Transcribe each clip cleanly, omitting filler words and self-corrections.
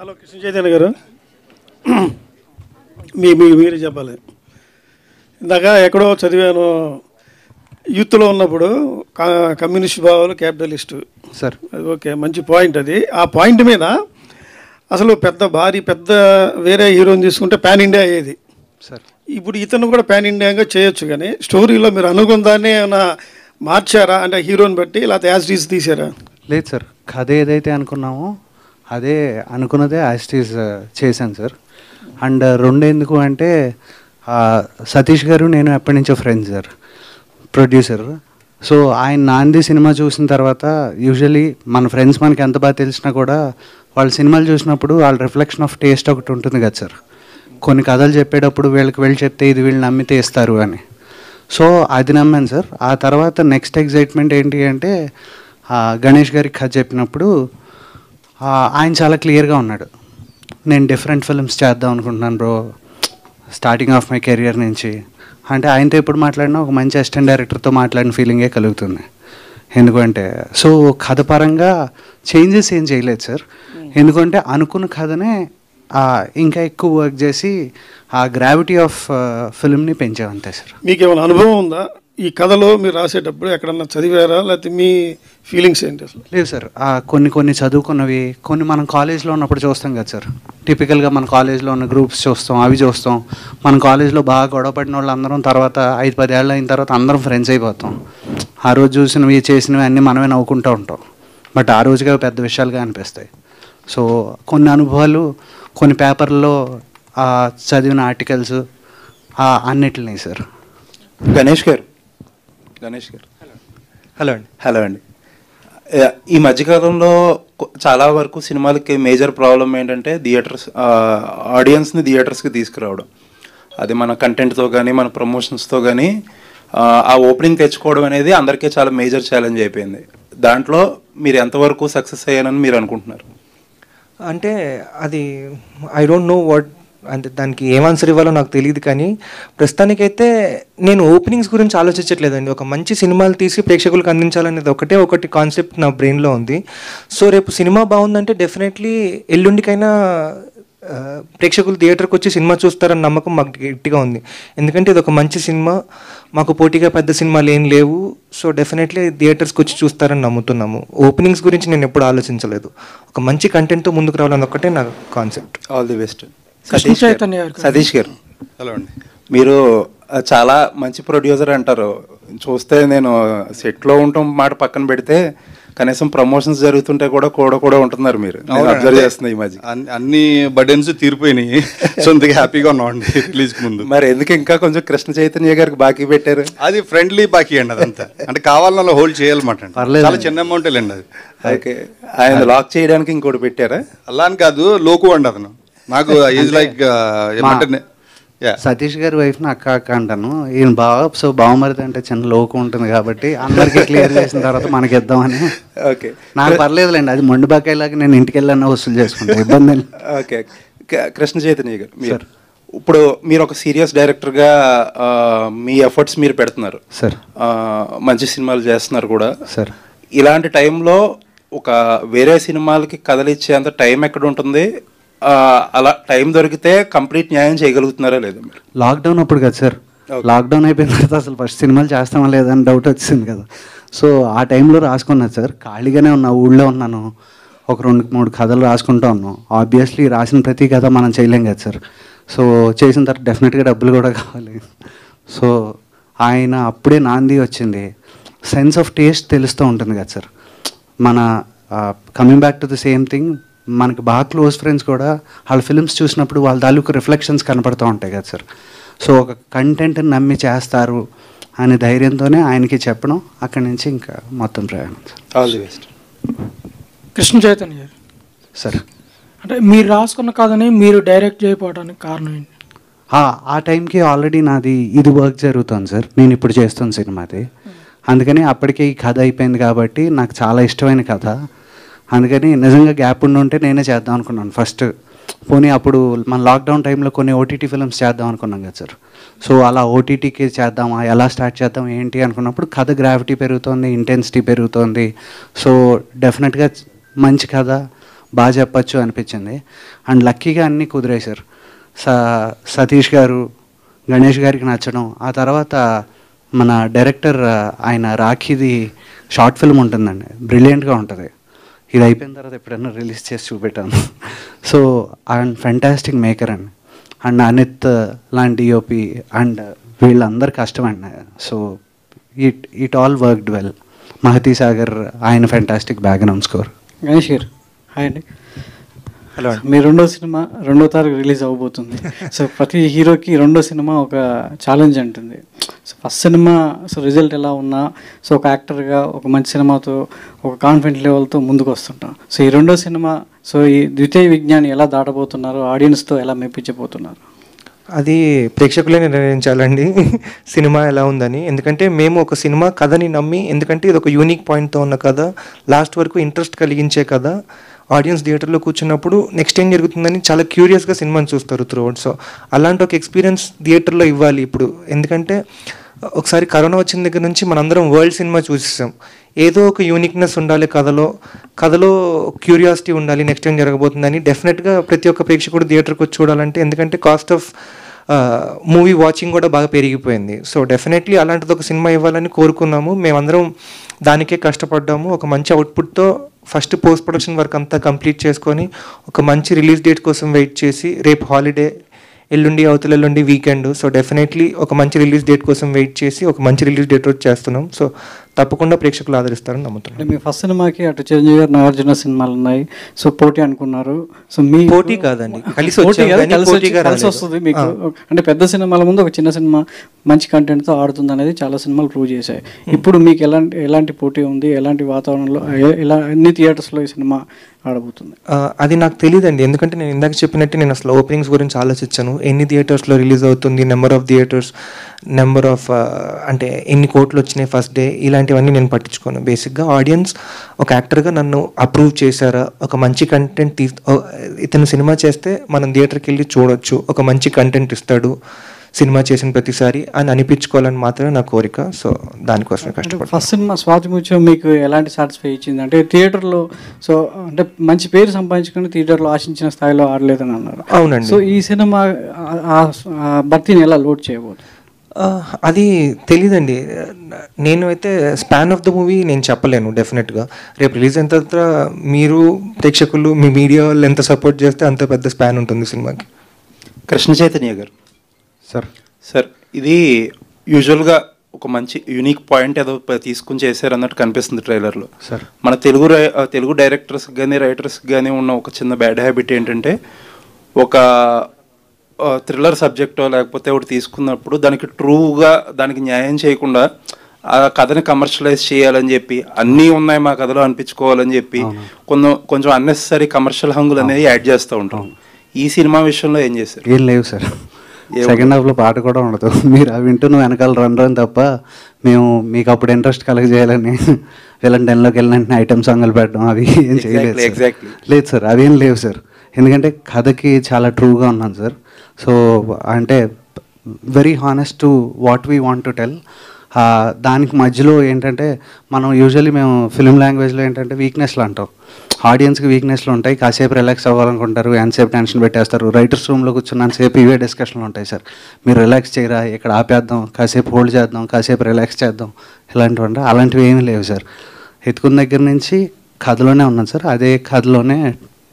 Hello Krishna Chaitanya గారు, మీరు చెప్పాలి. ఇందాక ఎక్కడో చదివాను, యూత్లో ఉన్నప్పుడు కమ్యూనిస్ట్ భావాలు క్యాపిటలిస్టు సార్. అది ఓకే, మంచి పాయింట్. అది ఆ పాయింట్ మీద అసలు పెద్ద వేరే హీరోని తీసుకుంటే ప్యాన్ ఇండియా అయ్యేది సార్. ఇప్పుడు ఇతను కూడా ప్యాన్ ఇండియాగా చేయొచ్చు, కానీ స్టోరీలో మీరు అనుకుందాన్ని ఏమైనా మార్చారా అంటే హీరోని బట్టి, లేకపోతే యాజ్ టీజ్ తీసారా? లేదు సార్, కథ ఏదైతే అనుకున్నామో అదే అనుకున్నదే యాస్టీస్ చేశాను సార్. అండ్ రెండేందుకు అంటే సతీష్ గారు నేను ఎప్పటి నుంచో ఫ్రెండ్ సార్, ప్రొడ్యూసర్. సో ఆయన నాంది సినిమా చూసిన తర్వాత యూజువలీ మన ఫ్రెండ్స్ మనకి ఎంత బాగా తెలిసినా కూడా వాళ్ళ సినిమాలు చూసినప్పుడు వాళ్ళ రిఫ్లెక్షన్ ఆఫ్ టేస్ట్ ఒకటి ఉంటుంది కదా సార్. కొన్ని కథలు చెప్పేటప్పుడు వీళ్ళకి వెళ్ళి చెప్తే ఇది వీళ్ళు నమ్మితే ఇస్తారు అని, సో అది నమ్మాను సార్. ఆ తర్వాత నెక్స్ట్ ఎగ్జైట్మెంట్ ఏంటి అంటే గణేష్ గారికి కథ చెప్పినప్పుడు ఆయన చాలా క్లియర్గా ఉన్నాడు, నేను డిఫరెంట్ ఫిల్మ్స్ చేద్దాం అనుకుంటున్నాను bro starting of my career నుంచి అంటే. ఆయనతో ఎప్పుడు మాట్లాడినా ఒక మంచి అసిస్టెంట్ డైరెక్టర్తో మాట్లాడిన ఫీలింగే కలుగుతుంది. ఎందుకంటే సో కథ పరంగా చేంజెస్ ఏం చేయలేదు సార్, ఎందుకంటే అనుకున్న కథనే ఇంకా ఎక్కువ వర్క్ చేసి ఆ గ్రావిటీ ఆఫ్ ఫిల్మ్ని పెంచామంతే సార్. మీకు ఏమైనా అనుభవం ఉందా ఈ కథలో? మీరు రాసేటప్పుడు ఎక్కడన్నా చదివారా, లేకపోతే మీ ఫీలింగ్స్ ఏంటి అసలు? లేదు సార్, కొన్ని చదువుకున్నవి, కొన్ని మనం కాలేజ్లో ఉన్నప్పుడు చూస్తాం కదా సార్. టిపికల్గా మన కాలేజ్లో ఉన్న గ్రూప్స్ చూస్తాం, అవి చూస్తాం. మన కాలేజ్లో బాగా గొడవపడిన వాళ్ళు అందరం తర్వాత 5-10 ఏళ్ళు అయిన తర్వాత అందరం ఫ్రెండ్స్ అయిపోతాం. ఆ రోజు చూసినవి చేసినవి అన్నీ మనమే నవ్వుకుంటూ ఉంటాం, బట్ ఆ రోజుగా పెద్ద విషయాలుగా అనిపిస్తాయి. సో కొన్ని అనుభవాలు, కొన్ని పేపర్లో చదివిన ఆర్టికల్స్, అన్నిటిని సార్. గణేష్ గారు హలో అండి. ఈ మధ్యకాలంలో చాలా వరకు సినిమాలకి మేజర్ ప్రాబ్లం ఏంటంటే ఆడియన్స్ని థియేటర్స్కి తీసుకురావడం. అది మన కంటెంట్తో కానీ మన ప్రమోషన్స్తో కానీ ఆ ఓపెనింగ్ తెచ్చుకోవడం అనేది అందరికీ చాలా మేజర్ ఛాలెంజ్ అయిపోయింది. దాంట్లో మీరు ఎంతవరకు సక్సెస్ అయ్యానని మీరు అనుకుంటున్నారు? అంటే అది ఐ డోంట్ నో వాట్, అంటే దానికి ఏం ఆన్సర్ ఇవ్వాలో నాకు తెలియదు. కానీ ప్రస్తుతానికైతే నేను ఓపెనింగ్స్ గురించి ఆలోచించట్లేదండి. ఒక మంచి సినిమాలు తీసి ప్రేక్షకులకు అందించాలనేది ఒకటి కాన్సెప్ట్ నా బ్రెయిన్లో ఉంది. సో రేపు సినిమా బాగుందంటే డెఫినెట్లీ ఎల్లుండికైనా ప్రేక్షకులు థియేటర్కి వచ్చి సినిమా చూస్తారని నమ్మకం మాకు గట్టిగా ఉంది. ఎందుకంటే ఇది ఒక మంచి సినిమా, మాకు పోటీగా పెద్ద సినిమాలు ఏం లేవు. సో డెఫినెట్లీ థియేటర్స్కి వచ్చి చూస్తారని నమ్ముతున్నాము. ఓపెనింగ్స్ గురించి నేను ఎప్పుడు ఆలోచించలేదు. ఒక మంచి కంటెంట్తో ముందుకు రావాలని ఒకటే నా concept. All the best. Satish గారు హలో అండి. మీరు చాలా మంచి ప్రొడ్యూసర్ అంటారు. చూస్తే నేను సెట్లో ఉంటాం మాట పక్కన పెడితే కనీసం ప్రమోషన్స్ జరుగుతుంటే కూడా ఉంటున్నారు మీరు. అబ్జర్వ్ చేస్తున్నా ఈ మధ్య అన్ని బర్డెన్స్ తీరిపోయినాయి, సో అందుకే హ్యాపీగా ఉన్నామండి రిలీజ్ ముందు. మరి ఎందుకు ఇంకా కొంచెం కృష్ణ చైతన్య గారికి బాకీ పెట్టారు? అది ఫ్రెండ్లీ బాకీ అండి, అదంతా అంటే కావాలన్నా హోల్డ్ చేయాలన్నమాట, చాలా చిన్న అమౌంట్ లేండి అది. ఓకే, ఆయన లాక్ చేయడానికి ఇంకోటి పెట్టారా? అలా అని కాదు, లోకు అండి అతను. నాకు ఈజ్ లైక్ ఏమంటే సతీష్ గారి వైఫ్ని అక్క అంటాను, ఈయన బావ, సో బావమరిది అంటే చిన్న లోకం ఉంటుంది కాబట్టి అందరికీ క్లియర్ చేసిన తర్వాత మనకి ఇద్దామని. ఓకే, నాకు పర్లేదులేండి, అది మొండి బాకాయలాగా నేను ఇంటికి వెళ్ళాను వసూలు చేసుకుంటాను, ఇబ్బంది. ఓకే, కృష్ణ చైతన్య గారు సార్, ఇప్పుడు మీరు ఒక సీరియస్ డైరెక్టర్గా మీ ఎఫర్ట్స్ మీరు పెడుతున్నారు సార్, మంచి సినిమాలు చేస్తున్నారు కూడా సార్. ఇలాంటి టైంలో ఒక వేరే సినిమాలకి కదలిచ్చేంత టైం ఎక్కడ ఉంటుంది? అలా టైం దొరికితే కంప్లీట్ న్యాయం చేయగలుగుతున్నారా లేదా? మీరు లాక్డౌన్ అప్పుడు కదా సార్, లాక్డౌన్ అయిపోయిన తర్వాత అసలు ఫస్ట్ సినిమాలు చేస్తామా లేదా అని డౌట్ వచ్చింది కదా. సో ఆ టైంలో రాసుకున్నాను సార్, ఖాళీగానే ఉన్నా, ఊళ్ళో ఉన్నాను, ఒక 2-3 కథలు రాసుకుంటా ఉన్నాను. ఆబ్వియస్లీ రాసిన ప్రతి కథ మనం చేయలేం కదా సార్. సో చేసిన తర్వాత డెఫినెట్గా డబ్బులు కూడా కావాలి. సో ఆయన అప్పుడే నాంది వచ్చింది, సెన్స్ ఆఫ్ టేస్ట్ తెలుస్తూ ఉంటుంది కదా సార్. మన coming back to the same thing, మనకు బాగా క్లోజ్ ఫ్రెండ్స్ కూడా వాళ్ళ ఫిలిమ్స్ చూసినప్పుడు వాళ్ళ తాలూకు రిఫ్లెక్షన్స్ కనపడుతూ ఉంటాయి కదా సార్. సో ఒక కంటెంట్ని నమ్మి చేస్తారు అనే ధైర్యంతోనే ఆయనకి చెప్పడం, అక్కడి నుంచి ఇంకా మొత్తం ప్రయాణం sir. All the best. Krishna Chaitanya గారు సార్, అంటే మీరు రాసుకున్న కాదని మీరు డైరెక్ట్ చేయకపోవడానికి కారణం ఏంటి? ఆ టైంకి ఆల్రెడీ నాది ఇది వర్క్ జరుగుతుంది సార్, నేను ఇప్పుడు చేస్తున్న సినిమాది. అందుకని అప్పటికే ఈ కథ అయిపోయింది కాబట్టి నాకు చాలా ఇష్టమైన కథ, అందుకని నిజంగా గ్యాప్ ఉండి ఉంటే నేనే చేద్దాం అనుకున్నాను ఫస్ట్. పోనీ అప్పుడు మన లాక్డౌన్ టైంలో కొన్ని ఓటీటీ ఫిల్మ్స్ చేద్దాం అనుకున్నాం కదా సార్. సో అలా ఓటీటీకి చేద్దామా, ఎలా స్టార్ట్ చేద్దాం ఏంటి అనుకున్నప్పుడు కథ గ్రావిటీ పెరుగుతుంది, ఇంటెన్సిటీ పెరుగుతుంది. సో డెఫినెట్గా మంచి కథ, బాగా చెప్పచ్చు అనిపించింది. అండ్ లక్కీగా అన్నీ కుదిరాయి సార్. సతీష్ గారు, గణేష్ గారికి నచ్చడం, ఆ తర్వాత మన డైరెక్టర్ ఆయన రాఖీది షార్ట్ ఫిల్మ్ ఉంటుందండి, బ్రిలియంట్గా ఉంటుంది. ఇది అయిపోయిన తర్వాత ఎప్పుడైనా రిలీజ్ చేసి చూపెట్టాను. సో అండ్ ఫెంటాస్టిక్ మేకర్ అండి, అండ్ అనిత్ లాంటి డిఓపి అండ్ వీళ్ళందరి కష్టం అండి. So it all worked well. Mahati Sagar ఆయన ఫెంటాస్టిక్ బ్యాక్గ్రౌండ్ స్కోర్. గణేష్ గారు హాయ్ అండి. హలో అండి. మీ రెండో సినిమా 2వ తారీఖు రిలీజ్ అవ్వబోతుంది. సో ప్రతి హీరోకి 2వ సినిమా ఒక ఛాలెంజ్ ఉంటుంది. So first cinema so result ఎలా ఉన్నా సో ఒక యాక్టర్గా ఒక మంచి సినిమాతో ఒక కాన్ఫిడెంట్ లెవెల్తో ముందుకు వస్తుంటాం. సో ఈ 2వ సినిమా సో ఈ ద్వితీయ విజ్ఞాన్ని ఎలా దాటబోతున్నారు, ఆడియన్స్తో ఎలా మెప్పించబోతున్నారు? అది ప్రేక్షకులే నిర్ణయించాలండి సినిమా ఎలా ఉందని. ఎందుకంటే మేము ఒక సినిమా కథని నమ్మి, ఎందుకంటే ఇది ఒక యూనిక్ పాయింట్తో ఉన్న కథ, లాస్ట్ వరకు ఇంట్రెస్ట్ కలిగించే కథ. ఆడియన్స్ థియేటర్లో కూర్చున్నప్పుడు నెక్స్ట్ ఏం జరుగుతుందని చాలా క్యూరియస్గా సినిమాని చూస్తారు త్రూఅవుట్. సో అలాంటి ఒక ఎక్స్పీరియన్స్ థియేటర్లో ఇవ్వాలి ఇప్పుడు. ఎందుకంటే ఒకసారి కరోనా వచ్చిన దగ్గర నుంచి మనందరం వరల్డ్ సినిమా చూసేసాం. ఏదో ఒక యూనిక్నెస్ ఉండాలి కథలో, కథలో క్యూరియాసిటీ ఉండాలి నెక్స్ట్ ఏం జరగబోతుందని. డెఫినెట్గా ప్రతి ఒక్క ప్రేక్షకుడు థియేటర్కి వచ్చి చూడాలంటే, ఎందుకంటే కాస్ట్ ఆఫ్ మూవీ వాచింగ్ కూడా బాగా పెరిగిపోయింది. సో డెఫినెట్లీ అలాంటిది ఒక సినిమా ఇవ్వాలని కోరుకున్నాము. మేమందరం దానికే కష్టపడ్డాము. ఒక మంచి అవుట్పుట్తో ఫస్ట్ పోస్ట్ ప్రొడక్షన్ వర్క్ అంతా కంప్లీట్ చేసుకొని ఒక మంచి రిలీజ్ డేట్ కోసం వెయిట్ చేసి, రేపు హాలిడే, ఎల్లుండి, అవతలెల్లుండి వీకెండ్. సో డెఫినెట్లీ ఒక మంచి రిలీజ్ డేట్ కోసం వెయిట్ చేసి ఒక మంచి రిలీజ్ డేట్ వచ్చి చేస్తున్నాం. సో తప్పకుండా ప్రేక్షకులు ఆదరిస్తారని నమ్ముతున్నాం. మీ ఫస్ట్ సినిమాకి అటు చిరంజీవి గారు, నాగార్జున సినిమాలు ఉన్నాయి. సో పోటీ అనుకున్నారు. సో మీ పోటీ కాదండి, కలిసి వస్తుంది మీకు. అంటే పెద్ద సినిమాల ముందు ఒక చిన్న సినిమా మంచి కంటెంట్తో ఆడుతుంది అనేది చాలా సినిమాలు ప్రూవ్ చేశాయి. ఇప్పుడు మీకు ఎలాంటి పోటీ ఉంది, ఎలాంటి వాతావరణంలో, ఎలా అన్ని థియేటర్స్లో ఈ సినిమా ఆడబోతుంది? అది నాకు తెలియదండి. ఎందుకంటే నేను ఇందాక చెప్పినట్టు నేను అసలు ఓపెనింగ్స్ గురించి ఆలోచించాను. ఎన్ని థియేటర్స్లో రిలీజ్ అవుతుంది, number of theatres, number of అంటే ఎన్ని కోట్లు వచ్చినాయి ఫస్ట్ డే, ఇలాంటివన్నీ నేను పట్టించుకోను. బేసిక్గా ఆడియన్స్ ఒక యాక్టర్గా నన్ను అప్రూవ్ చేశారా, ఒక మంచి కంటెంట్ ఇతను సినిమా చేస్తే మనం థియేటర్కి వెళ్ళి చూడొచ్చు, ఒక మంచి కంటెంట్ ఇస్తాడు సినిమా చేసిన ప్రతిసారి అని అనిపించుకోవాలని మాత్రమే నా కోరిక. సో దానికోసమే కష్టపడతాను. ఫస్ట్ సినిమా స్వాతి ముత్యం మీకు ఎలాంటి సాటిస్ఫై ఇచ్చింది? అంటే థియేటర్లో సో అంటే మంచి పేరు సంపాదించుకుని థియేటర్లో ఆశించిన స్థాయిలో ఆడలేదని అన్నారు. అవునండి. సో ఈ సినిమా భర్తీని ఎలా లోడ్ చేయబోతుంది? అది తెలీదండి. నేను అయితే స్పాన్ ఆఫ్ ద మూవీ నేను చెప్పలేను డెఫినెట్గా. రేపు రిలీజ్ అయిన తర్వాత మీరు ప్రేక్షకులు, మీ మీడియా వాళ్ళు ఎంత సపోర్ట్ చేస్తే అంత పెద్ద స్పాన్ ఉంటుంది సినిమాకి. కృష్ణ చైతన్య గారు సార్. సార్, ఇది యూజువల్గా ఒక మంచి యూనిక్ పాయింట్ ఏదో తీసుకుని చేశారు అన్నట్టు కనిపిస్తుంది ట్రైలర్లో. సార్, మన తెలుగు డైరెక్టర్స్కి కానీ రైటర్స్కి కానీ ఉన్న ఒక చిన్న బ్యాడ్ హ్యాబిట్ ఏంటంటే, ఒక థ్రిల్లర్ సబ్జెక్టో లేకపోతే ఒకటి తీసుకున్నప్పుడు దానికి ట్రూగా దానికి న్యాయం చేయకుండా ఆ కథని కమర్షియలైజ్ చేయాలని చెప్పి, అన్నీ ఉన్నాయి మా కథలో అనిపించుకోవాలని చెప్పి కొంచెం అన్నెసరీ కమర్షియల్ హంగులు అనేది యాడ్ చేస్తూ ఉంటాం. ఈ సినిమా విషయంలో ఏం చేశారు? ఏం లేవు సార్. సెకండ్ హాఫ్లో పాట కూడా ఉండదు. మీరు అవి వింటున్న వెనకాల రన్ తప్ప మేము మీకు అప్పుడు ఇంట్రెస్ట్ కలగజేయాలని వీళ్ళని టెన్లోకి వెళ్ళిన ఐటమ్ సాంగ్లు పెట్టడం అవి ఏం చేయలేదు. ఎగ్జాక్ట్లీ లేదు సార్, అవేం లేవు సార్. ఎందుకంటే కథకి చాలా ట్రూగా ఉన్నాను సార్. సో అంటే very honest to what we want to tell. దానికి మధ్యలో ఏంటంటే మనం యూజువల్లీ మేము ఫిల్మ్ లాంగ్వేజ్లో ఏంటంటే వీక్నెస్లు అంటాం. ఆడియన్స్కి వీక్నెస్లు ఉంటాయి, కాసేపు రిలాక్స్ అవ్వాలనుకుంటారు, ఎంతసేపు టెన్షన్ పెట్టేస్తారు. రైటర్స్ రూమ్లో కూర్చున్నంతసేపు ఇవే డిస్కషన్లు ఉంటాయి సార్. మీరు రిలాక్స్ చేయరా, ఇక్కడ ఆపేద్దాం, కాసేపు హోల్డ్ చేద్దాం, కాసేపు రిలాక్స్ చేద్దాం, ఇలాంటివి అలాంటివి ఏమీ లేవు సార్. ఎత్తుకున్న దగ్గర నుంచి కథలోనే ఉన్నాం సార్. అదే కథలోనే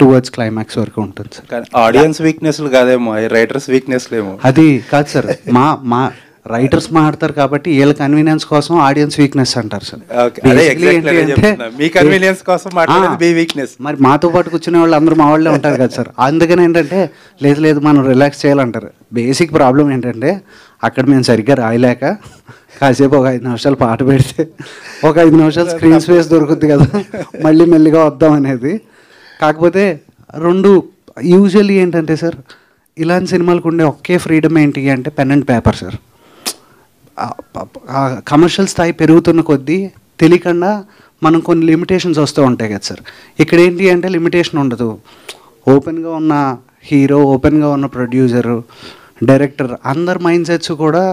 టువర్డ్స్ క్లైమాక్స్ వరకు ఉంటుంది సార్. ఆడియన్స్ వీక్నెస్లు కాదేమో, రైటర్స్ వీక్నెస్లేమో. అది కాదు సార్, మా రైటర్స్ మాట్లాడతారు కాబట్టి వీళ్ళ కన్వీనియన్స్ కోసం ఆడియన్స్ వీక్నెస్ అంటారు సార్. మరి మాతో పాటు కూర్చునే వాళ్ళు అందరూ మా వాళ్ళే ఉంటారు కదా సార్. అందుకని ఏంటంటే లేదు లేదు మనం రిలాక్స్ చేయాలంటారు. బేసిక్ ప్రాబ్లం ఏంటంటే అక్కడ మేము సరిగ్గా రాయలేక కాసేపు ఒక 5 నిమిషాలు పాట పెడితే ఒక 5 నిమిషాలు స్క్రీన్ స్పేస్ దొరుకుతుంది కదా, మళ్ళీ మెల్లిగా వద్దాం అనేది. కాకపోతే రెండు యూజువల్లీ ఏంటంటే సార్, ఇలాంటి సినిమాలకు ఉండే ఒకే ఫ్రీడమ్ ఏంటి అంటే pen and paper sir. Commercial స్థాయి పెరుగుతున్న కొద్దీ తెలియకుండా మనం కొన్ని లిమిటేషన్స్ వస్తూ ఉంటాయి కదా సార్. ఇక్కడ ఏంటి అంటే లిమిటేషన్ ఉండదు. ఓపెన్గా ఉన్న హీరో, ఓపెన్గా ఉన్న ప్రొడ్యూసరు, డైరెక్టర్, అందరి మైండ్ సెట్స్ కూడా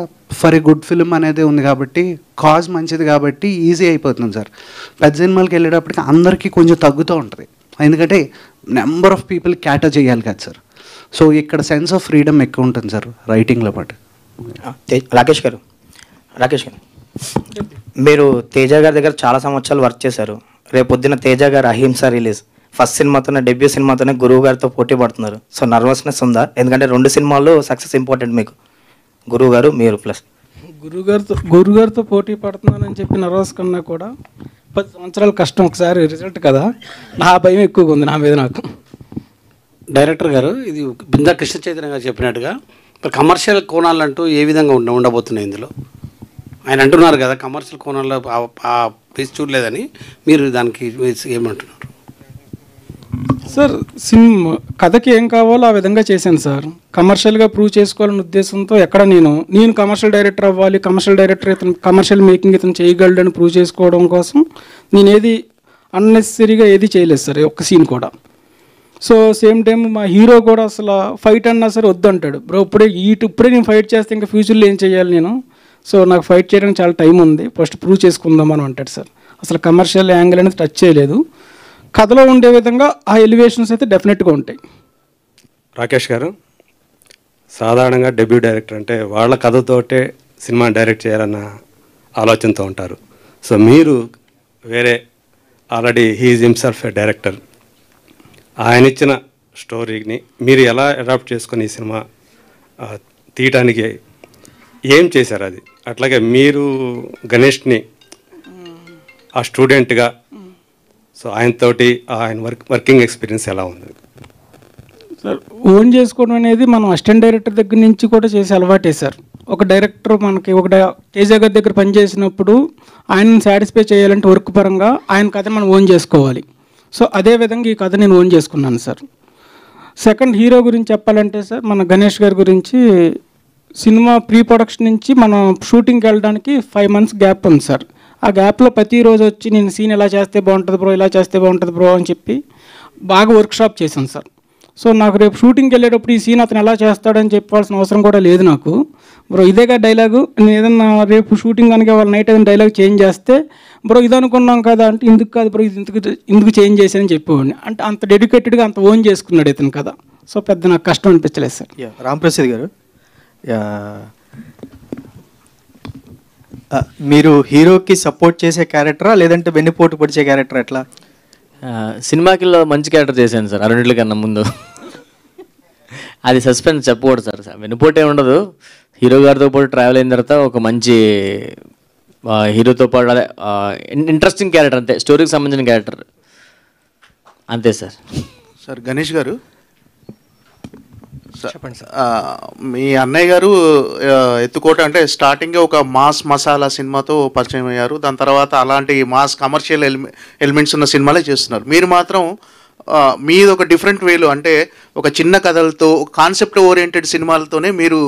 ఫర్ ఏ గుడ్ ఫిల్మ్ అనేది ఉంది కాబట్టి, కాజ్ మంచిది కాబట్టి ఈజీ అయిపోతుంది సార్. పెద్ద సినిమాలకు వెళ్ళేటప్పటికి అందరికీ కొంచెం తగ్గుతూ ఉంటుంది ఎందుకంటే నెంబర్ ఆఫ్ పీపుల్ క్యాటర్ చేయాలి కదా సార్. సో ఇక్కడ సెన్స్ ఆఫ్ ఫ్రీడమ్ ఎక్కువ ఉంటుంది సార్ రైటింగ్లో పాటు. రాకేష్ గారు మీరు తేజ గారి దగ్గర చాలా సంవత్సరాలు వర్క్ చేశారు. రేపొద్దున తేజ గారు అహింస రిలీజ్ ఫస్ట్ సినిమాతోనే డెబ్యూ సినిమాతోనే గురువు గారితో పోటీ పడుతున్నారు. సో నర్వస్నెస్ ఉందా? ఎందుకంటే రెండు సినిమాల్లో సక్సెస్ ఇంపార్టెంట్ మీకు, గురువు గారు మీరు ప్లస్ గురుగారితో పోటీ పడుతున్నానని చెప్పి నర్వస్ కన్నా కూడా 10 సంవత్సరాలు కష్టం ఒకసారి రిజల్ట్ కదా, నా భయం ఎక్కువగా ఉంది నా మీద నాకు. డైరెక్టర్ గారు ఇది బిందా కృష్ణ చైతన్య గారు చెప్పినట్టుగా కమర్షియల్ కోణాలు అంటూ ఏ విధంగా ఉండబోతున్నాయి ఇందులో? ఆయన అంటున్నారు కదా కమర్షియల్ కోణాల్లో ఫేస్ చూడలేదని, మీరు దానికి ఏమంటున్నారు సార్? సినిమా కథకి ఏం కావాలో ఆ విధంగా చేశాను సార్. కమర్షియల్గా ప్రూవ్ చేసుకోవాలనే ఉద్దేశంతో ఎక్కడ నేను కమర్షియల్ డైరెక్టర్ అవ్వాలి, కమర్షియల్ డైరెక్టర్ ఇతను కమర్షియల్ మేకింగ్ ఇతను చేయగలడు అని ప్రూవ్ చేసుకోవడం కోసం నేను ఏది అన్నెసరీగా ఏది చేయలేదు సార్, ఒక్క సీన్ కూడా. సో సేమ్ టైం మా హీరో కూడా అసలు ఫైట్ అన్నా సరే వద్దంటాడు. బ్రో ఇప్పుడే నేను ఫైట్ చేస్తే ఇంకా ఫ్యూచర్లో ఏం చేయాలి నేను, సో నాకు ఫైట్ చేయడానికి చాలా టైం ఉంది, ఫస్ట్ ప్రూవ్ చేసుకుందాం అని అంటాడు సార్. అసలు కమర్షియల్ యాంగిల్ అనేది టచ్ చేయలేదు. కథలో ఉండే విధంగా ఆ ఎలివేషన్స్ అయితే డెఫినెట్గా ఉంటాయి. రాకేష్ గారు, సాధారణంగా డెబ్యూ డైరెక్టర్ అంటే వాళ్ళ కథతోటే సినిమా డైరెక్ట్ చేయాలన్న ఆలోచనతో ఉంటారు. సో మీరు వేరే, already he is himself a director, ఆయన ఇచ్చిన స్టోరీని మీరు ఎలా అడాప్ట్ చేసుకుని ఈ సినిమా తీయటానికి ఏం చేశారు? అది అట్లాగే మీరు గణేష్ని ఆ స్టూడెంట్గా, సో ఆయనతోటి ఆయన వర్కింగ్ ఎక్స్పీరియన్స్ ఎలా ఉంది సార్? ఓన్ చేసుకోవడం అనేది మనం అసిస్టెంట్ డైరెక్టర్ దగ్గర నుంచి కూడా చేసే అలవాటే సార్. ఒక డైరెక్టర్ మనకి ఒక తేజ గారి దగ్గర పనిచేసినప్పుడు ఆయనను సాటిస్ఫై చేయాలంటే వర్క్ పరంగా ఆయన కథ మనం ఓన్ చేసుకోవాలి. సో అదేవిధంగా ఈ కథ నేను ఓన్ చేసుకున్నాను సార్. సెకండ్ హీరో గురించి చెప్పాలంటే సార్, మన గణేష్ గారి గురించి సినిమా ప్రీ ప్రొడక్షన్ నుంచి మనం షూటింగ్కి వెళ్ళడానికి 5 months గ్యాప్ ఉంది సార్. ఆ గ్యాప్లో ప్రతిరోజు వచ్చి నేను సీన్ ఇలా చేస్తే బాగుంటుంది బ్రో, ఇలా చేస్తే బాగుంటుంది బ్రో అని చెప్పి బాగా వర్క్షాప్ చేశాను సార్. సో నాకు రేపు షూటింగ్కి వెళ్ళేటప్పుడు ఈ సీన్ అతను ఎలా చేస్తాడని చెప్పాల్సిన అవసరం కూడా లేదు నాకు. బ్రో ఇదేగా డైలాగు, నేను ఏదన్నా రేపు షూటింగ్ కనుక వాళ్ళ నైట్ ఏదైనా డైలాగ్ చేంజ్ చేస్తే బ్రో ఇది అనుకున్నాం కదా అంటే ఇందుకు కాదు బ్రో ఇది ఇందుకు చేంజ్ చేశానని చెప్పేవాడిని. అంటే అంత డెడికేటెడ్గా అంత ఓన్ చేసుకున్నాడు ఇతను కదా. సో పెద్ద నాకు కష్టం అనిపించలేదు సార్. రామప్రసాద్ గారు, మీరు హీరోకి సపోర్ట్ చేసే క్యారెక్టరా లేదంటే వెన్నుపోటు పొడిచే క్యారెక్టర్ ఎట్లా? సినిమాకిలో మంచి క్యారెక్టర్ చేశాను సార్ అరుణుల కన్నా ముందు. అది సస్పెన్స్ చెప్పకూడదు సార్, వెన్నుపోటే ఉండదు. హీరో గారితో పాటు ట్రావెల్ అయిన తర్వాత ఒక మంచి హీరోతో పాటు అదే ఇంట్రెస్టింగ్ క్యారెక్టర్, అంతే స్టోరీకి సంబంధించిన క్యారెక్టర్ అంతే సార్. సార్ గణేష్ గారు చెప్పండి సార్. మీ అన్నయ్య గారు ఎత్తుకోట అంటే స్టార్టింగే ఒక మాస్ మసాలా సినిమాతో పరిచయం అయ్యారు. దాని తర్వాత అలాంటి మాస్ కమర్షియల్ ఎలిమెంట్స్ ఉన్న సినిమాలే చేస్తున్నారు. మీరు మాత్రం మీది ఒక డిఫరెంట్ వేలో, అంటే ఒక చిన్న కథలతో కాన్సెప్ట్ ఓరియంటెడ్ సినిమాలతోనే మీరు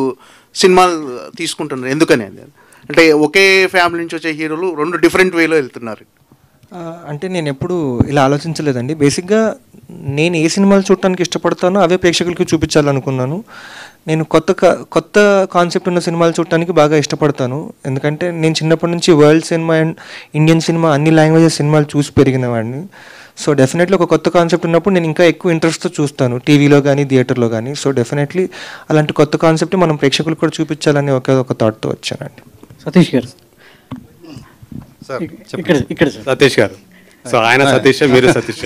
సినిమాలు తీసుకుంటున్నారు. ఎందుకని అంటే ఒకే ఫ్యామిలీ నుంచి వచ్చే హీరోలు రెండు డిఫరెంట్ వేలో వెళ్తున్నారు? అంటే నేను ఎప్పుడు ఇలా ఆలోచించలేదండి. బేసిక్గా నేను ఏ సినిమాలు చూడటానికి ఇష్టపడతానో అవే ప్రేక్షకులకి చూపించాలనుకున్నాను. నేను కొత్త కాన్సెప్ట్ ఉన్న సినిమాలు చూడటానికి బాగా ఇష్టపడతాను. ఎందుకంటే నేను చిన్నప్పటి నుంచి world cinema and Indian cinema అన్ని లాంగ్వేజెస్ సినిమాలు చూసి పెరిగిన వాడిని. సో డెఫినెట్లీ ఒక కొత్త కాన్సెప్ట్ ఉన్నప్పుడు నేను ఇంకా ఎక్కువ ఇంట్రెస్ట్తో చూస్తాను, టీవీలో కానీ థియేటర్లో కానీ. సో డెఫినెట్లీ అలాంటి కొత్త కాన్సెప్ట్ మనం ప్రేక్షకులకు కూడా చూపించాలని ఒక థాట్తో వచ్చానండి. సతీష్ గారు సతీష్ గారు, సో ఆయన సతీష్ మీరు సతీష్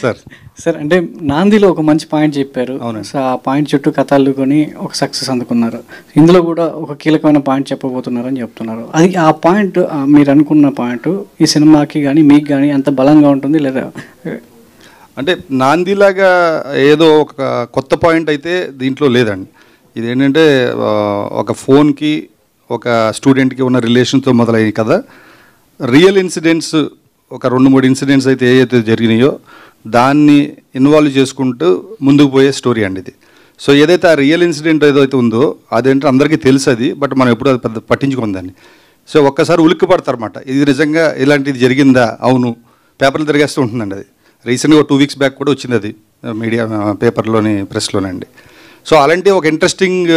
సార్. సార్ అంటే నాందిలో ఒక మంచి పాయింట్ చెప్పారు, సో ఆ పాయింట్ చుట్టూ కథ అల్లుకొని ఒక సక్సెస్ అందుకున్నారు. ఇందులో కూడా ఒక కీలకమైన పాయింట్ చెప్పబోతున్నారు అని చెప్తున్నారు. అది ఆ పాయింట్ మీరు అనుకున్న పాయింట్ ఈ సినిమాకి కానీ మీకు కానీ అంత బలంగా ఉంటుంది లేదా? అంటే నాందిలాగా ఏదో ఒక కొత్త పాయింట్ అయితే దీంట్లో లేదండి. ఇదేంటంటే ఒక ఫోన్కి ఒక స్టూడెంట్కి ఉన్న రిలేషన్తో మొదలైన కదా. రియల్ ఇన్సిడెంట్స్ ఒక 2-3 ఇన్సిడెంట్స్ అయితే ఏవైతే జరిగినాయో దాన్ని ఇన్వాల్వ్ చేసుకుంటూ ముందుకు పోయే స్టోరీ అండి ఇది. సో ఏదైతే ఆ రియల్ ఇన్సిడెంట్ ఏదైతే ఉందో అదేంటో అందరికీ తెలుసు అది, బట్ మనం ఎప్పుడు అది పెద్ద పట్టించుకుందాన్ని. సో ఒక్కసారి ఉలిక్కి పడతారన్నమాట, ఇది నిజంగా ఇలాంటిది జరిగిందా, అవును పేపర్లు తిరిగేస్తూ ఉంటుందండి. అది రీసెంట్గా 2 weeks బ్యాక్ కూడా వచ్చింది అది మీడియా పేపర్లోని ప్రెస్లోనండి. సో అలాంటి ఒక ఇంట్రెస్టింగ్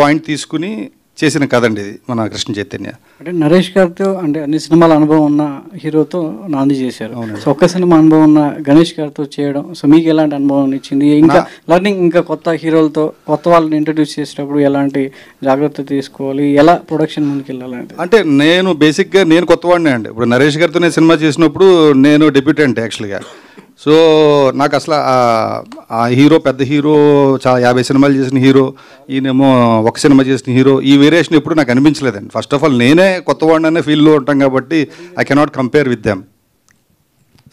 పాయింట్ తీసుకుని చేసిన కదండి ఇది మన కృష్ణ చైతన్య. అంటే నరేష్ గారితో అంటే అన్ని సినిమాల అనుభవం ఉన్న హీరోతో నాంది చేశారు, సో ఒక్క సినిమా అనుభవం ఉన్న గణేష్ గారితో చేయడం, సో మీకు ఎలాంటి అనుభవం ఇచ్చింది? ఇంకా లర్నింగ్, ఇంకా కొత్త హీరోలతో కొత్త వాళ్ళని ఇంట్రడ్యూస్ చేసేటప్పుడు ఎలాంటి జాగ్రత్త తీసుకోవాలి, ఎలా ప్రొడక్షన్ ముందుకు వెళ్ళాలంటే? అంటే నేను బేసిక్గా నేను కొత్త వాడినే అండి. ఇప్పుడు నరేష్ గారితో నేను సినిమా చేసినప్పుడు నేను డెబ్యూటెంట్ యాక్చువల్గా. సో నాకు అసలు ఆ హీరో పెద్ద హీరో, చాలా 50 సినిమాలు చేసిన హీరో, ఈయనేమో ఒక సినిమా చేసిన హీరో, ఈ వేరియేషన్ ఎప్పుడు నాకు అనిపించలేదండి. ఫస్ట్ ఆఫ్ ఆల్ నేనే కొత్త వాడిని అనే ఫీల్డ్లో ఉంటాం కాబట్టి I cannot compare with them.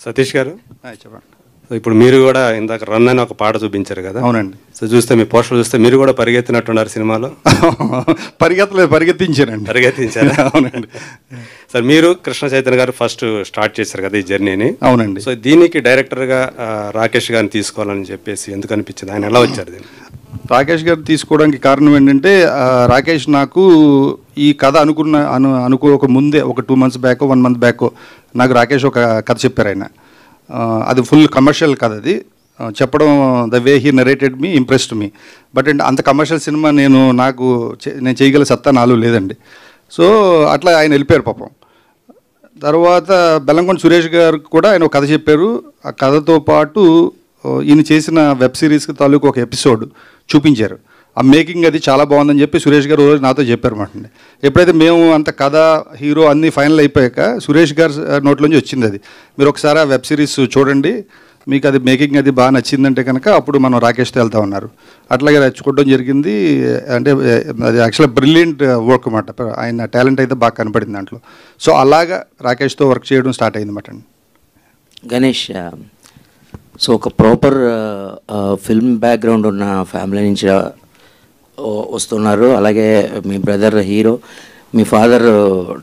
Satish గారు చెప్పండి. సో ఇప్పుడు మీరు కూడా ఇందాక రన్ అని ఒక పాట చూపించారు కదా? అవునండి. సో చూస్తే మీ పోస్టర్ చూస్తే మీరు కూడా పరిగెత్తినట్టున్నారు సినిమాలో. పరిగెత్తలేదు, పరిగెత్తించారండి. పరిగెత్తించారు, అవునండి. సార్ మీరు కృష్ణ చైతన్య గారు ఫస్ట్ స్టార్ట్ చేశారు కదా ఈ జర్నీని? అవునండి. సో దీనికి డైరెక్టర్గా రాకేష్ గారిని తీసుకోవాలని చెప్పేసి ఎందుకు అనిపించింది, ఆయన ఎలా వచ్చారు దీన్ని? రాకేష్ గారు తీసుకోవడానికి కారణం ఏంటంటే, రాకేష్ నాకు ఈ కథ అనుకోక ముందే ఒక 2 months బ్యాకో 1 month బ్యాకో నాకు రాకేష్ ఒక కథ చెప్పారు ఆయన. అది ఫుల్ కమర్షియల్ కథ. అది చెప్పడం the way he narrated me impressed me. But and అంత కమర్షియల్ సినిమా నేను చేయగల సత్తా నాలో లేదండి. సో అట్లా ఆయన వెళ్ళిపోయారు పాపం. తర్వాత బెల్లంకొండ సురేష్ గారు కూడా ఆయన ఒక కథ చెప్పారు. ఆ కథతో పాటు ఈయన చేసిన వెబ్ సిరీస్కి తాలూకు ఒక ఎపిసోడ్ చూపించారు. ఆ మేకింగ్ అది చాలా బాగుందని చెప్పి సురేష్ గారు రోజు నాతో చెప్పారు మాట. ఎప్పుడైతే మేము అంత కథ హీరో అన్నీ ఫైనల్ అయిపోయాక సురేష్ గారు నోట్లోంచి వచ్చింది అది, మీరు ఒకసారి ఆ వెబ్ సిరీస్ చూడండి, మీకు అది మేకింగ్ అది బాగా నచ్చిందంటే కనుక అప్పుడు మనం రాకేష్తో వెళ్తా ఉన్నారు. అట్లాగే చూడడం జరిగింది. అంటే అది యాక్చువల్గా బ్రిలియంట్ వర్క్ అన్నమాట. ఆయన టాలెంట్ అయితే బాగా కనపడింది దాంట్లో. సో అలాగా రాకేష్తో వర్క్ చేయడం స్టార్ట్ అయింది మాట అండి. గణేష్, సో ఒక ప్రాపర్ ఫిల్మ్ బ్యాక్గ్రౌండ్ ఉన్న ఫ్యామిలీ నుంచి వస్తున్నారు, అలాగే మీ బ్రదర్ హీరో, మీ ఫాదర్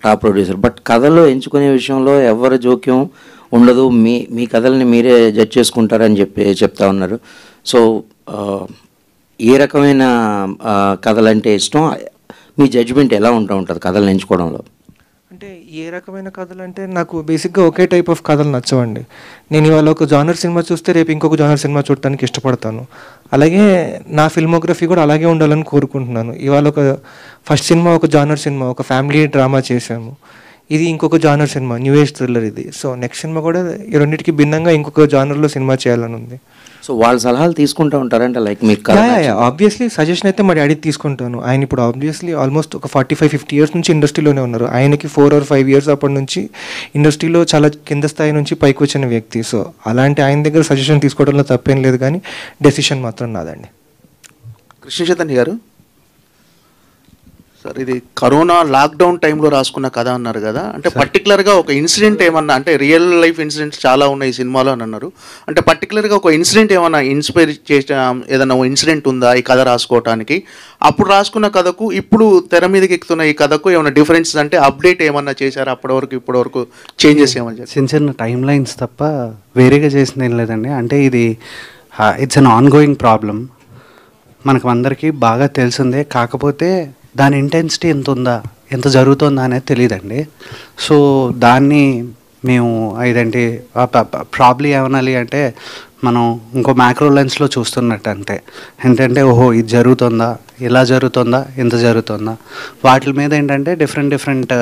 టాప్ ప్రొడ్యూసర్, బట్ కథలు ఎంచుకునే విషయంలో ఎవరి జోక్యం ఉండదు, మీ కథల్ని మీరే జడ్జ్ చేసుకుంటారని చెప్తా ఉన్నారు. సో ఏ రకమైన కథలంటే ఇష్టం, మీ జడ్జ్మెంట్ ఎలా ఉంటుంది కథలను ఎంచుకోవడంలో? అంటే ఏ రకమైన కథలు అంటే నాకు బేసిక్గా ఒకే టైప్ ఆఫ్ కథలు నచ్చవండి. నేను ఇవాళ ఒక జానర్ సినిమా చూస్తే రేపు ఇంకొక జానర్ సినిమా చూడటానికి ఇష్టపడతాను. అలాగే నా ఫిల్మోగ్రఫీ కూడా అలాగే ఉండాలని కోరుకుంటున్నాను. ఇవాళ ఒక ఫస్ట్ సినిమా ఒక జానర్ సినిమా, ఒక ఫ్యామిలీ డ్రామా చేశాము, ఇది ఇంకొక genre cinema, new age thriller ఇది. సో నెక్స్ట్ సినిమా కూడా ఈ రెండింటికి భిన్నంగా ఇంకొక జానర్లో సినిమా చేయాలని ఉంది. సో వాళ్ళ సలహాలు తీసుకుంటూ ఉంటారంటే లైక్ మీకు? ఆబ్వియస్లీ సజెషన్ అయితే మా డాడీకి తీసుకుంటాను. ఆయన ఇప్పుడు ఆబ్వియస్లీ ఆల్మోస్ట్ ఒక 45-50 years నుంచి ఇండస్ట్రీలోనే ఉన్నారు. ఆయనకి 4 or 5 years అప్పటి నుంచి ఇండస్ట్రీలో చాలా కింద స్థాయి నుంచి పైకి వచ్చిన వ్యక్తి. సో అలాంటి ఆయన దగ్గర సజెషన్ తీసుకోవడంలో తప్పేం లేదు, కానీ డెసిషన్ మాత్రం నాదండి. కృష్ణ చైతన్య గారు సార్, ఇది కరోనా లాక్డౌన్ టైంలో రాసుకున్న కథ అన్నారు కదా, అంటే పర్టికులర్గా ఒక ఇన్సిడెంట్ ఏమన్నా, అంటే రియల్ లైఫ్ ఇన్సిడెంట్స్ చాలా ఉన్నాయి ఈ సినిమాలో అని అన్నారు, అంటే పర్టికులర్గా ఒక ఇన్సిడెంట్ ఏమన్నా ఇన్స్పైర్ చేసిన ఏదన్నా ఇన్సిడెంట్ ఉందా ఈ కథ రాసుకోవడానికి? అప్పుడు రాసుకున్న కథకు ఇప్పుడు తెర మీదకి ఎక్కుతున్న ఈ కథకు ఏమైనా డిఫరెన్స్, అంటే అప్డేట్ ఏమన్నా చేశారు అప్పటి వరకు ఇప్పటి వరకు, చేంజెస్ ఏమన్నా చేశారు? చిన్న చిన్న టైమ్ లైన్స్ తప్ప వేరేగా చేసింది ఏం లేదండి. అంటే ఇది ఇట్స్ అన్ ఆన్గోయింగ్ ప్రాబ్లం, మనకు అందరికీ బాగా తెలిసిందే, కాకపోతే దాని ఇంటెన్సిటీ ఎంత ఉందా, ఎంత జరుగుతుందా అనేది తెలియదండి. సో దాన్ని మేము ఐడెంటి ప్రాబ్లీ ఏమనాలి అంటే మనం ఇంకో మ్యాక్రో లెన్స్లో చూస్తున్నట్టు అంతే. ఏంటంటే ఓహో ఇది జరుగుతుందా, ఇలా జరుగుతుందా, ఇంత జరుగుతుందా, వాటి మీద ఏంటంటే డిఫరెంట్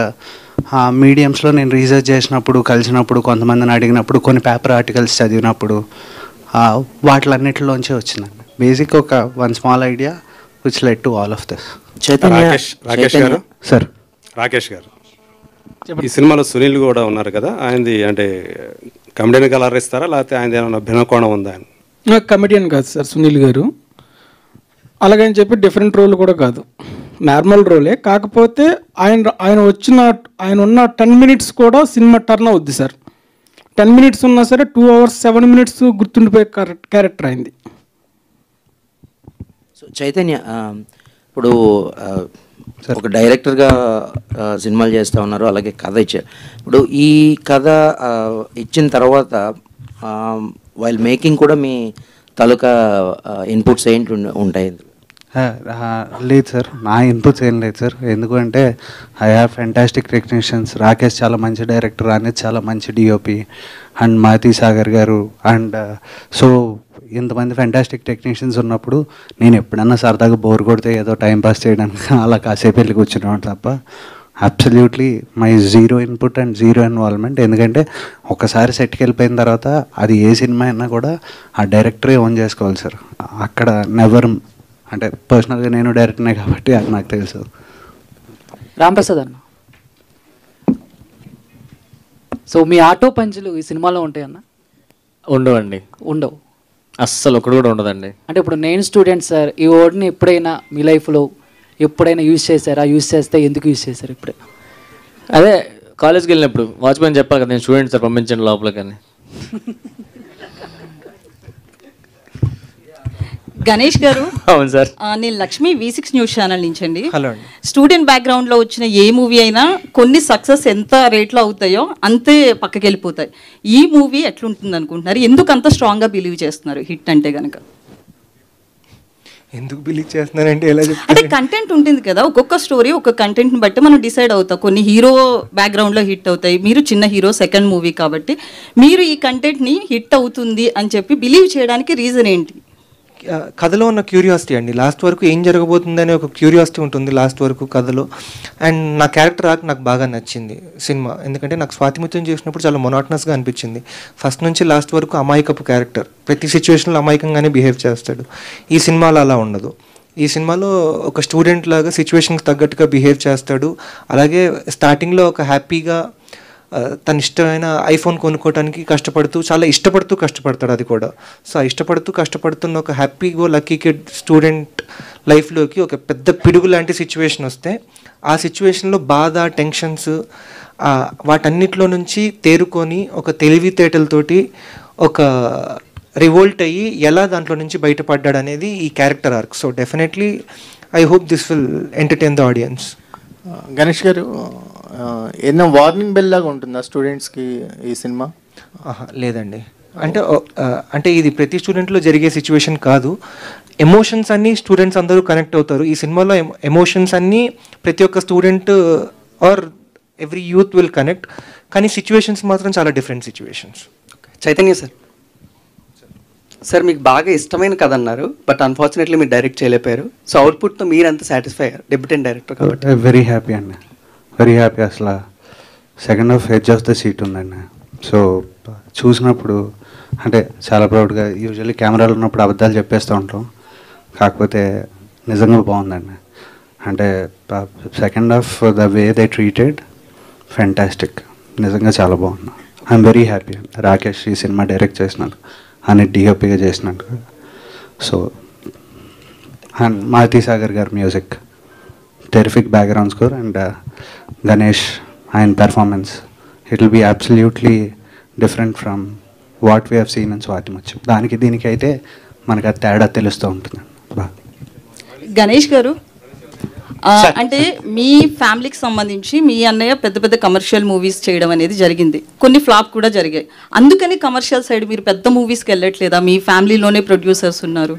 మీడియంస్లో నేను రీసెర్చ్ చేసినప్పుడు, కలిసినప్పుడు, కొంతమందిని అడిగినప్పుడు, కొన్ని పేపర్ ఆర్టికల్స్ చదివినప్పుడు వాటిలన్నిటిలోంచి వచ్చిందండి బేసిక్ ఒక 1 small idea which led to all of this. Rakesh గారు ఈ సినిమాలో సునీల్ గోడా ఉన్నారు కదా, ఆయనది అంటే కమెడియన్ కలర్ ఇస్తారా లేకపోతే ఆయన ఏమైనా భిన్నకోణం ఉందా? నాకు కమెడియన్ కాదు సార్ సునీల్ గారు, అలాగని చెప్పి డిఫరెంట్ రోల్ కూడా కాదు, నార్మల్ రోలే. కాకపోతే ఆయన ఉన్న 10 minutes కూడా సినిమా టర్న్ అవుద్ది సార్. 10 minutes ఉన్నా సరే 2 hours 7 minutes గుర్తుండిపోయే క్యారెక్టర్ అయింది. సో చైతన్య, ఇప్పుడు ఒక డైరెక్టర్గా సినిమాలు చేస్తూ ఉన్నారు, అలాగే కథ ఇచ్చారు. ఇప్పుడు ఈ కథ ఇచ్చిన తర్వాత వైల్ మేకింగ్ కూడా మీ తాలూకా ఇన్పుట్స్ ఏంటి ఉంటాయి? లేదు సార్, నా ఇన్పుట్స్ ఏం లేదు సార్, ఎందుకంటే I have fantastic technicians. Rakesh చాలా మంచి డైరెక్టర్, అనేది చాలా మంచి డిఓపి, అండ్ మాహతి సాగర్ గారు, అండ్ సో ఇంతమంది ఫ్యాంటాస్టిక్ టెక్నీషియన్స్ ఉన్నప్పుడు నేను ఎప్పుడన్నా సరదాగా బోర్ కొడితే ఏదో టైం పాస్ చేయడానికి అలా కాసేపు వెళ్ళి కూర్చున్నాను తప్ప absolutely my zero input and zero involvement. ఎందుకంటే ఒకసారి సెట్కి వెళ్ళిపోయిన తర్వాత అది ఏ సినిమా అయినా కూడా ఆ డైరెక్టరే ఓన్ చేసుకోవాలి సార్. అక్కడ నెవర్, అంటే పర్సనల్గా నేను డైరెక్టర్నే కాబట్టి అది నాకు తెలుసు. రాంప్రసాద్ అన్న, సో మీ ఆటో పంచులు ఈ సినిమాలో ఉంటాయన్న? ఉండవండి, ఉండవు, అస్సలు ఒకటి కూడా ఉండదండి. అంటే ఇప్పుడు నేను స్టూడెంట్ సార్, ఈ వర్డ్ని ఎప్పుడైనా మీ లైఫ్లో ఎప్పుడైనా యూజ్ చేశారా? యూజ్ చేస్తే ఎందుకు యూజ్ చేశారు? ఇప్పుడే అదే కాలేజ్కి వెళ్ళినప్పుడు వాచ్మెన్ చెప్పాలి కదా, నేను స్టూడెంట్ సార్ పంపించండి లోపలికి అని. గణేష్ గారు, అవును సార్, నేను లక్ష్మి V6 న్యూస్ ఛానల్ నుంచి అండి. హలో అండి. స్టూడెంట్ బ్యాక్గ్రౌండ్లో వచ్చిన ఏ మూవీ అయినా కొన్ని సక్సెస్ ఎంత రేట్లో అవుతాయో అంతే పక్కకి వెళ్ళిపోతాయి. ఈ మూవీ ఎట్లుంటుంది అనుకుంటున్నారు? ఎందుకు అంత స్ట్రాంగ్గా బిలీవ్ చేస్తున్నారు హిట్ అంటే కనుక? ఎందుకు బిలీవ్ చేస్తున్నారంటే ఎలా చెప్తారు అంటే, కంటెంట్ ఉంటుంది కదా, ఒక్కొక్క స్టోరీ ఒక్కొక్క కంటెంట్ని బట్టి మనం డిసైడ్ అవుతాం. కొన్ని హీరో బ్యాక్గ్రౌండ్లో హిట్ అవుతాయి, మీరు చిన్న హీరో సెకండ్ మూవీ కాబట్టి మీరు ఈ కంటెంట్ని హిట్ అవుతుంది అని చెప్పి బిలీవ్ చేయడానికి రీజన్ ఏంటి? కథలో ఉన్న క్యూరియాసిటీ అండి. లాస్ట్ వరకు ఏం జరగబోతుంది అనే ఒక క్యూరియాసిటీ ఉంటుంది లాస్ట్ వరకు కథలో. అండ్ నా క్యారెక్టర్ ఆర్క్ నాకు బాగా నచ్చింది సినిమా. ఎందుకంటే నాకు స్వాతిమిత్యం చేసినప్పుడు చాలా మొనాటనస్గా అనిపించింది. ఫస్ట్ నుంచి లాస్ట్ వరకు అమాయకపు క్యారెక్టర్, ప్రతి సిచ్యువేషన్లో అమాయకంగానే బిహేవ్ చేస్తాడు. ఈ సినిమాలో అలా ఉండదు. ఈ సినిమాలో ఒక స్టూడెంట్ లాగా సిచ్యువేషన్కి తగ్గట్టుగా బిహేవ్ చేస్తాడు. అలాగే స్టార్టింగ్లో ఒక హ్యాపీగా తన ఇష్టమైన ఐఫోన్ కొనుక్కోవడానికి కష్టపడుతూ, చాలా ఇష్టపడుతూ కష్టపడతాడు. అది కూడా సో ఇష్టపడుతూ కష్టపడుతున్న ఒక happy go lucky kid student లైఫ్లోకి ఒక పెద్ద పిడుగు లాంటి సిచ్యువేషన్ వస్తే, ఆ సిచ్యువేషన్లో బాధ, టెన్షన్స్, వాటన్నిటిలో నుంచి తేరుకొని ఒక తెలివితేటలతోటి ఒక రివోల్ట్ అయ్యి ఎలా దాంట్లో నుంచి బయటపడ్డాడు అనేది ఈ character arc. So definitely I hope this will entertain the audience. Ganesh గారు, ఏదైనా వార్నింగ్ బెల్ లాగా ఉంటుందా స్టూడెంట్స్కి ఈ సినిమా? లేదండి. అంటే ఇది ప్రతి స్టూడెంట్లో జరిగే సిచ్యువేషన్ కాదు. ఎమోషన్స్ అన్నీ స్టూడెంట్స్ అందరూ కనెక్ట్ అవుతారు ఈ సినిమాలో. ఎమోషన్స్ అన్నీ ప్రతి ఒక్క student or every youth will connect. కానీ సిచ్యువేషన్స్ మాత్రం చాలా different situations. Chaitanya sir, sir మీకు బాగా ఇష్టమైన కథ అన్నారు, బట్ అన్ఫార్చునేట్లీ మీరు డైరెక్ట్ చేయలేకపోయారు. సో అవుట్పుట్తో మీరు అంత సాటిస్ఫై అయ్యారు డెబ్యూటెంట్ డైరెక్టర్ కాబట్టి? వెరీ హ్యాపీ అండి, వెరీ హ్యాపీ. అసలు second half edge of the seat ఉందండి. సో చూసినప్పుడు అంటే చాలా ప్రౌడ్గా, యూజువల్లీ కెమెరాలు ఉన్నప్పుడు అబద్ధాలు చెప్పేస్తూ ఉంటాం, కాకపోతే నిజంగా బాగుందండి. అంటే second half the way they treated fantastic, నిజంగా చాలా బాగుంది. I'm very happy. రాకేష్ ఈ సినిమా డైరెక్ట్ చేసినారు అని డిఓపిగా చేసినాడు. సో అండ్ మాహతి సాగర్ గారు music, terrific background score, and Ganesh ఆయన performance, it will be absolutely different from what we have seen and Swathimuthyam. దానికి దీనికి అయితే మనకు ఆ తేడా తెలుస్తూ ఉంటుంది. గణేష్ గారు, అంటే మీ ఫ్యామిలీకి సంబంధించి మీ అన్నయ్య పెద్ద పెద్ద కమర్షియల్ మూవీస్ చేయడం అనేది జరిగింది, కొన్ని ఫ్లాప్ కూడా జరిగాయి. అందుకని కమర్షియల్ సైడ్ మీరు పెద్ద మూవీస్కి వెళ్ళట్లేదా? మీ ఫ్యామిలీలోనే ప్రొడ్యూసర్స్ ఉన్నారు?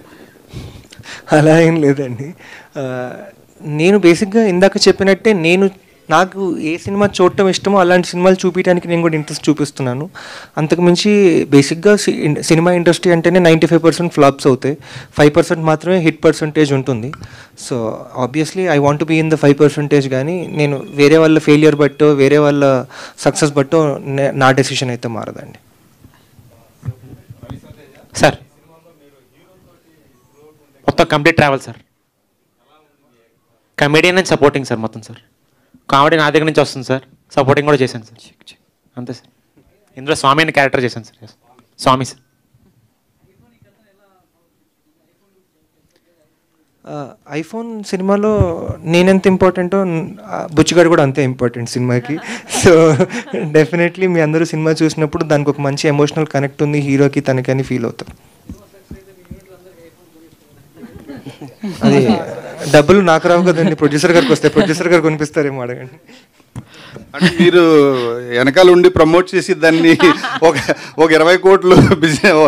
అలా ఏం లేదండి. నేను బేసిక్గా ఇందాక చెప్పినట్టే, నాకు ఏ సినిమా చూడటం ఇష్టమో అలాంటి సినిమాలు చూపించడానికి నేను కూడా ఇంట్రెస్ట్ చూపిస్తున్నాను. అంతకుమించి బేసిక్గా సినిమా ఇండస్ట్రీ అంటేనే 95% ఫ్లాప్స్ అవుతాయి, 5% మాత్రమే హిట్ పర్సంటేజ్ ఉంటుంది. So obviously I want be in the 5%. కానీ నేను వేరే వాళ్ళ ఫెయిల్యూర్ బట్టో వేరే వాళ్ళ సక్సెస్ బట్టో నా డెసిషన్ అయితే మారదండి సార్. మొత్తం complete travel sir, comedian and supporting sir మొత్తం సార్. కామెడీ నా దగ్గర నుంచి వస్తుంది సార్, సపోర్టింగ్ కూడా చేశాను సార్, అంతే సార్. ఇందులో స్వామి అనే క్యారెక్టర్ చేశాను సార్, స్వామి సార్. ఐఫోన్ సినిమాలో నేనెంత ఇంపార్టెంటో బుచ్చిగాడు కూడా అంతే ఇంపార్టెంట్ సినిమాకి. సో డెఫినెట్లీ మీ అందరూ సినిమా చూసినప్పుడు దానికి ఒక మంచి ఎమోషనల్ కనెక్ట్ ఉంది హీరోకి, తనకని ఫీల్ అవుతారు. అది డబ్బులు నాకు రావు కదండి, ప్రొడ్యూసర్ గారికి వస్తే ప్రొడ్యూసర్ గారు కొనిపిస్తారేమో, అడగండి. అంటే మీరు వెనకాల ఉండి ప్రమోట్ చేసి దాన్ని ఒక 20 కోట్లు బిజినెస్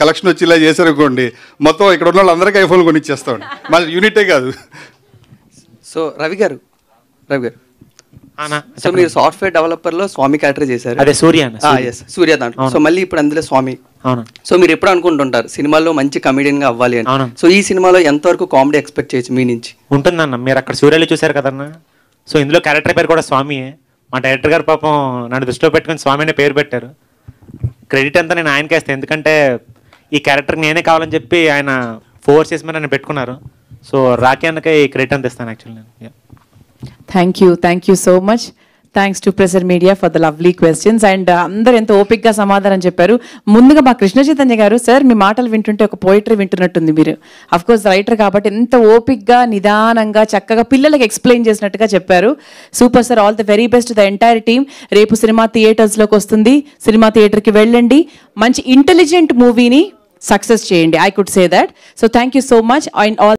కలెక్షన్ వచ్చేలా చేశారనుకోండి, మొత్తం ఇక్కడ ఉన్న వాళ్ళందరికీ ఐఫోన్ కొనిచ్చేస్తామండి, మళ్ళీ యూనిటే కాదు. సో రవి గారు సో మీరు సాఫ్ట్వేర్ డెవలపర్లో స్వామి క్యారెక్టర్ చేశారు, అదే సూర్య. సో మళ్ళీ ఇప్పుడు అందులో స్వామి So మీరు ఎప్పుడు అనుకుంటుంటారు సినిమాలో మంచి కమెడియన్ గా అవ్వాలి అని, సో ఈ సినిమాలో ఎంతవరకు కామెడీ ఎక్స్పెక్ట్ చేయొచ్చు మీ నుంచి? ఉంటుందన్న, మీరు అక్కడ సూర్యలో చూసారు కదన్న, సో ఇందులో క్యారెక్టర్ పేరు కూడా స్వామియే. మా డైరెక్టర్ గారు పాపం నన్ను దృష్టిలో పెట్టుకుని స్వామి అనే పేరు పెట్టారు. క్రెడిట్ అంతా నేను ఆయనకే ఇస్తాను, ఎందుకంటే ఈ క్యారెక్టర్ నేనే కావాలని చెప్పి ఆయన ఫోర్స్ చేసి మరి నన్ను పెట్టుకున్నారు. సో రాకే అన్నకే ఈ క్రెడిట్ అంతా ఇస్తాను యాక్చువల్లీ నేను. Thank you so much. Thanks to presser media for the lovely questions and అందరు ఎంతో ఓపిక్గా సమాధానం చెప్పారు. ముందుగా మా కృష్ణ చైతన్య గారు, సార్ మీ మాటలు వింటుంటే ఒక పోయిటరీ వింటున్నట్టుంది. మీరు అఫ్ కోర్స్ రైటర్ కాబట్టి ఎంత ఓపిక్గా నిదానంగా చక్కగా పిల్లలకి ఎక్స్ప్లెయిన్ చేసినట్టుగా చెప్పారు. Super sir, all the very best the entire team. రేపు సినిమా థియేటర్స్లోకి వస్తుంది, సినిమా థియేటర్కి వెళ్ళండి, మంచి ఇంటెలిజెంట్ మూవీని సక్సెస్ చేయండి. I could say that. So thank you so much and all